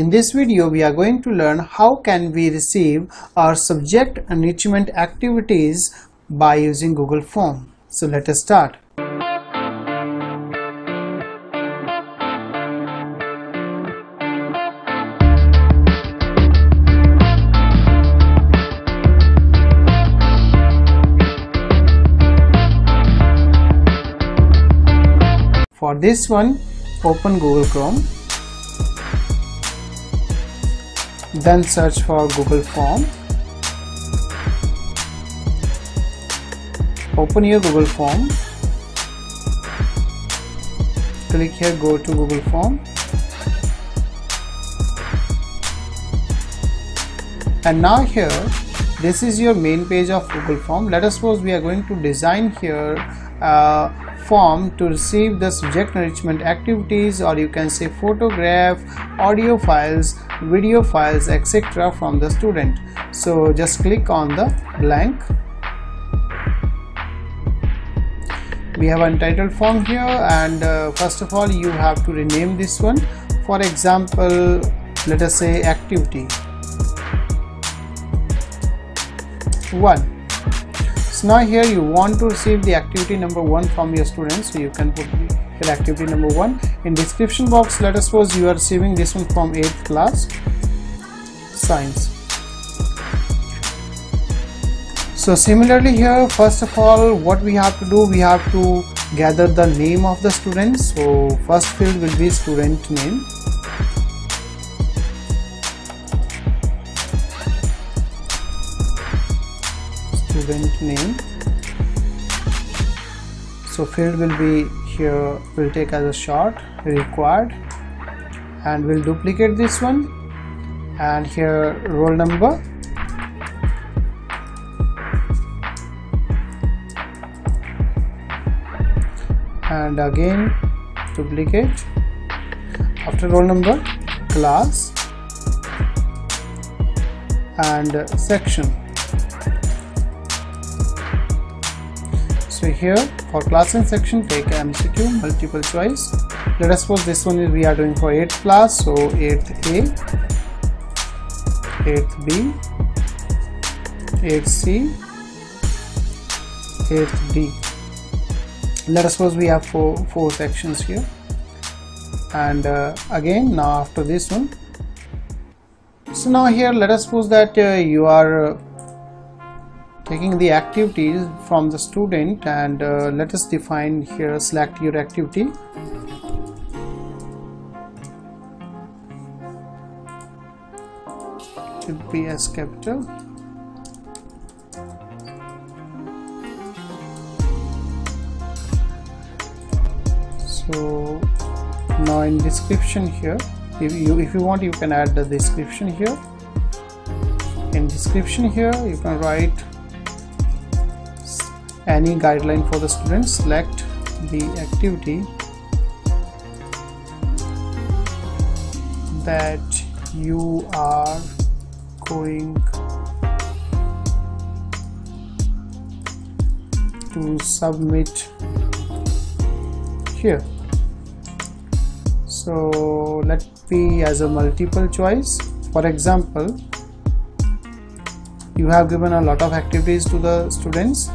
In this video, we are going to learn how can we receive our subject enrichment activities by using Google Form. So let us start. For this one, open Google Chrome, then search for Google Form. Open your Google Form, click here, go to Google Form, and now here this is your main page of Google Form. Let us suppose we are going to design here form to receive the subject enrichment activities, or you can say photograph, audio files, video files, etc. from the student. So just click on the blank. We have untitled form here, and first of all you have to rename this one. For example, let us say activity 1. So now here you want to receive the activity number 1 from your students, so you can put here activity number 1. In description box, let us suppose you are receiving this one from 8th class, science. So similarly here, first of all what we have to do, we have to gather the name of the students. So first field will be student name. Student name, so field will be here, we'll take as a short required, and we'll duplicate this one, and here roll number, and again duplicate. After roll number, class and section. So here for class and section, take MCQ, multiple choice. Let us suppose this one is we are doing for 8th class, so 8th A, 8th B, 8th C, 8th D. Let us suppose we have four sections here, and again now after this one. So now here let us suppose that you are taking the activities from the student, and let us define here select your activity. Should be as capital. So now in description here, if you want, you can add the description here. In description here, you can write any guideline for the students. Select the activity that you are going to submit here. So let be as a multiple choice. For example, you have given a lot of activities to the students.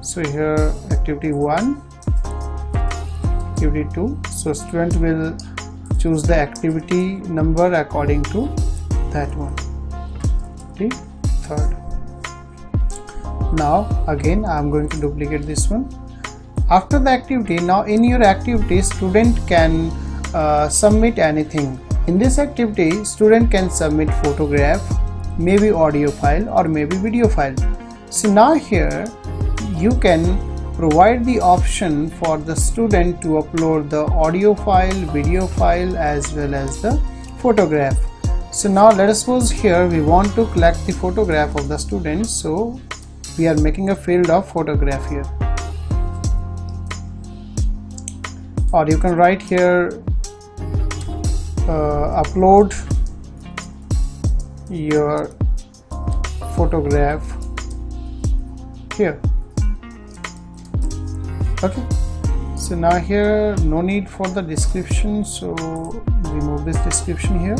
So here activity 1, activity 2. So student will choose the activity number according to that one, the third. Now again I am going to duplicate this one. After the activity, now in your activity student can submit anything. In this activity student can submit photograph, maybe audio file, or maybe video file. So now here you can provide the option for the student to upload the audio file, video file, as well as the photograph. So now let us suppose here we want to collect the photograph of the student, so we are making a field of photograph here. Or you can write here upload your photograph here. Okay, so now here no need for the description, so remove this description here.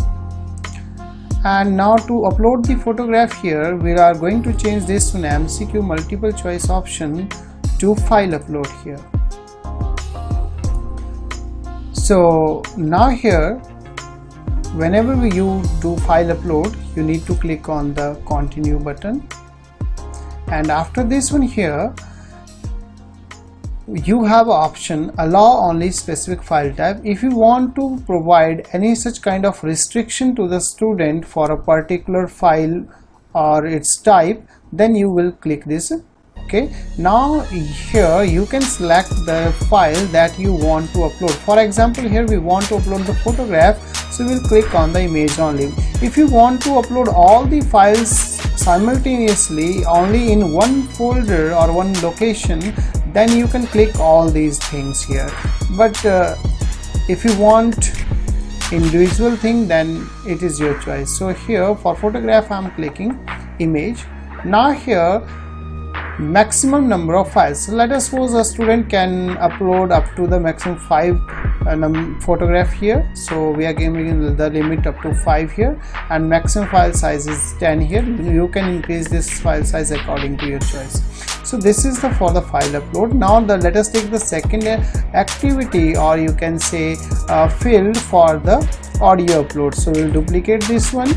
And now to upload the photograph here, we are going to change this to an MCQ multiple choice option to file upload here. So now here, whenever you do file upload, you need to click on the continue button. And after this one here, you have option allow only specific file type. If you want to provide any such kind of restriction to the student for a particular file or its type, then you will click this. Okay, now here you can select the file that you want to upload. For example, here we want to upload the photograph, so we'll click on the image only. If you want to upload all the files simultaneously only in one folder or one location, then you can click all these things here. But if you want individual thing, then it is your choice. So here for photograph I'm clicking image. Now here maximum number of files. So let us suppose a student can upload up to the maximum 5 photograph here. So we are giving the limit up to 5 here, and maximum file size is 10 here. You can increase this file size according to your choice. So this is for the file upload. Now let us take the second activity, or you can say field for the audio upload. So we'll duplicate this one.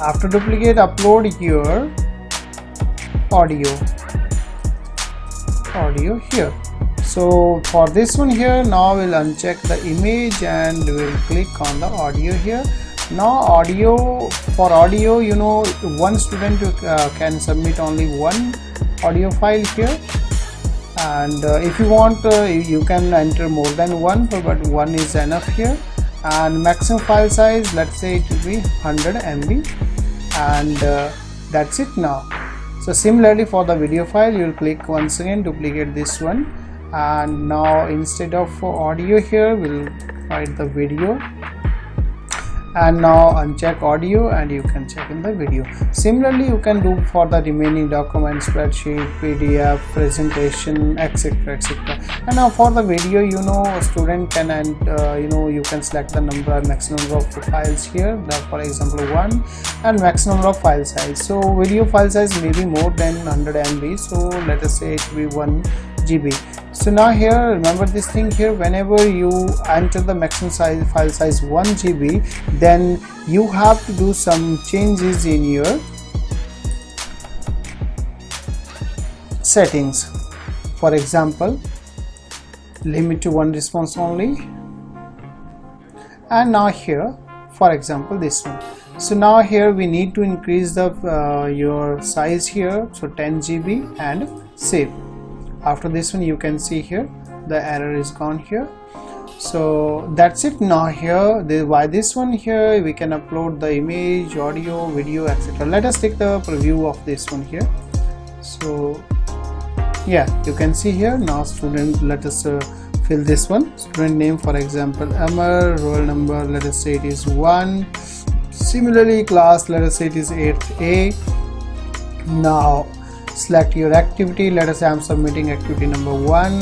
After duplicate, upload your audio here. So for this one here, now we'll uncheck the image and we'll click on the audio here. Now audio, for audio, you know, one student can submit only one audio file here. And if you want, you can enter more than one, but one is enough here. And maximum file size, let's say it will be 100 MB, and that's it. Now so similarly for the video file, you will click once again, duplicate this one, and now instead of audio here, we'll write the video, and now uncheck audio and you can check in the video. Similarly you can do for the remaining document, spreadsheet, PDF, presentation, etc, etc. And now for the video, you know, a student can, and you know, you can select the number, maximum number of files here, for example 1, and maximum number of file size. So video file size may be more than 100 MB, so let us say it will be 1 GB. So now here, remember this thing here, whenever you enter the maximum size file size 1 GB, then you have to do some changes in your settings. For example, limit to one response only, and now here, for example, this one. So now here we need to increase the your size here, so 10 GB, and save. After this one, you can see here the error is gone here. So that's it. Now here by this one here, we can upload the image, audio, video, etc. Let us take the preview of this one here. So yeah, you can see here now student, let us fill this one, student name for example Amar, roll number let us say it is 1, similarly class let us say it is 8th A. Now select your activity, let us say I'm submitting activity number 1,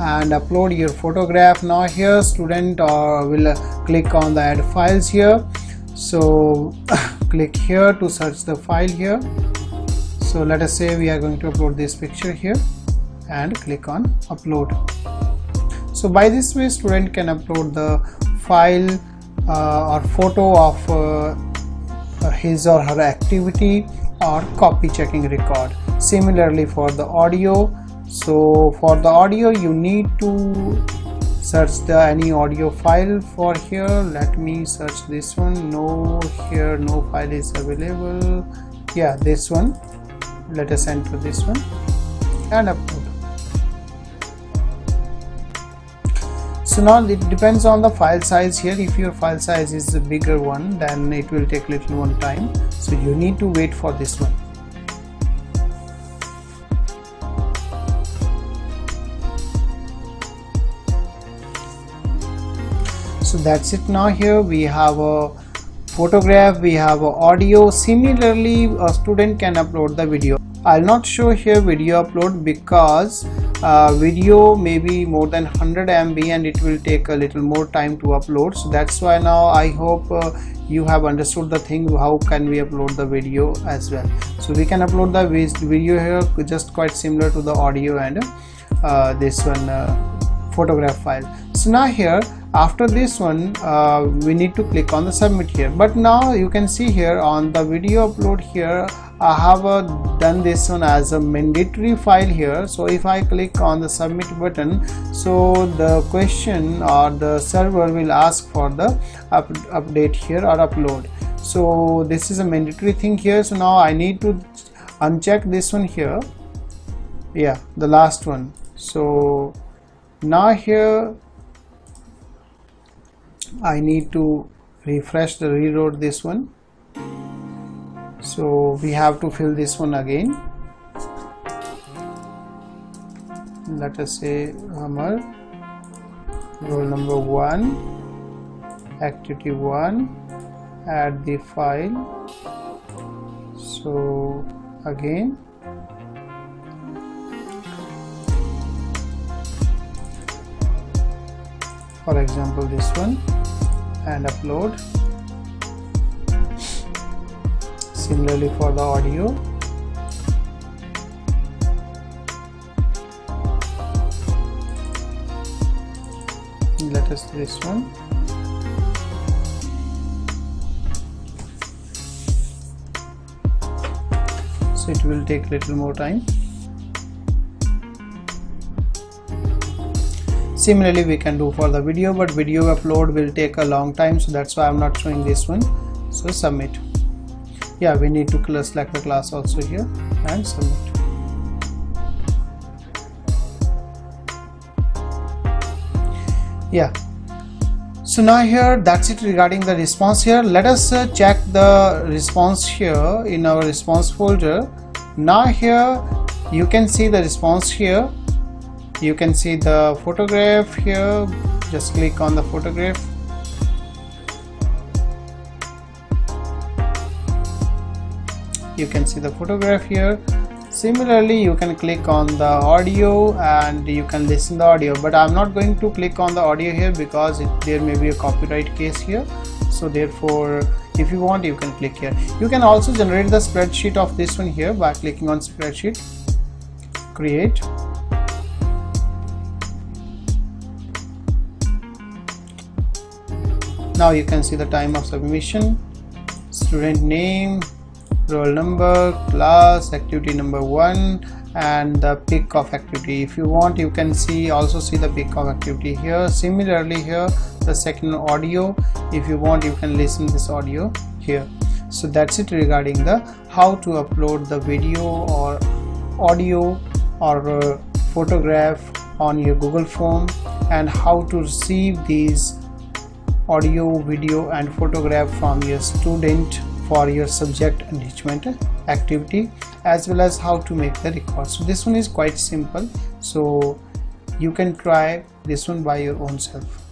and upload your photograph. Now here student will click on the add files here, so click here to search the file here. So let us say we are going to upload this picture here, and click on upload. So by this way student can upload the file or photo of his or her activity or copy checking record. Similarly for the audio, so for the audio you need to search the any audio file for here. Let me search this one. No, here no file is available. Yeah, this one, let us enter this one and upload. So now it depends on the file size here. If your file size is a bigger one, then it will take little more time, so you need to wait for this one. So that's it. Now here we have a photograph, we have a audio. Similarly a student can upload the video. I'll not show here video upload because video maybe more than 100 MB and it will take a little more time to upload. So that's why now I hope you have understood the thing, how can we upload the video as well. So we can upload the video here, just quite similar to the audio and this one photograph file. So now here after this one we need to click on the submit here. But now you can see here on the video upload here I have done this one as a mandatory file here. So if I click on the submit button, so the question or the server will ask for the update here or upload. So this is a mandatory thing here. So now I need to uncheck this one here, yeah, the last one. So now here I need to reload this one. So we have to fill this one again. Let us say Amar, roll number 1, activity 1, add the file. So again. For example, this one, and upload. Similarly for the audio. Let us do this one. So it will take little more time. Similarly we can do for the video, but video upload will take a long time, so that's why I'm not showing this one. So submit. Yeah, we need to select the class also here and submit. Yeah, so now here that's it regarding the response here. Let us check the response here in our response folder. Now here you can see the response here. You can see the photograph here. Just click on the photograph. You can see the photograph here. Similarly you can click on the audio and you can listen the audio, but I'm not going to click on the audio here because there may be a copyright case here. So therefore if you want you can click here. You can also generate the spreadsheet of this one here by clicking on spreadsheet, create. Now you can see the time of submission, student name, roll number, class, activity number 1, and the pick of activity. If you want you can also see the pick of activity here. Similarly here the second audio, if you want you can listen this audio here. So that's it regarding the how to upload the video or audio or photograph on your Google Form, and how to receive these audio, video and photograph from your student for your subject enrichment activity, as well as how to make the record. So this one is quite simple, so you can try this one by your own self.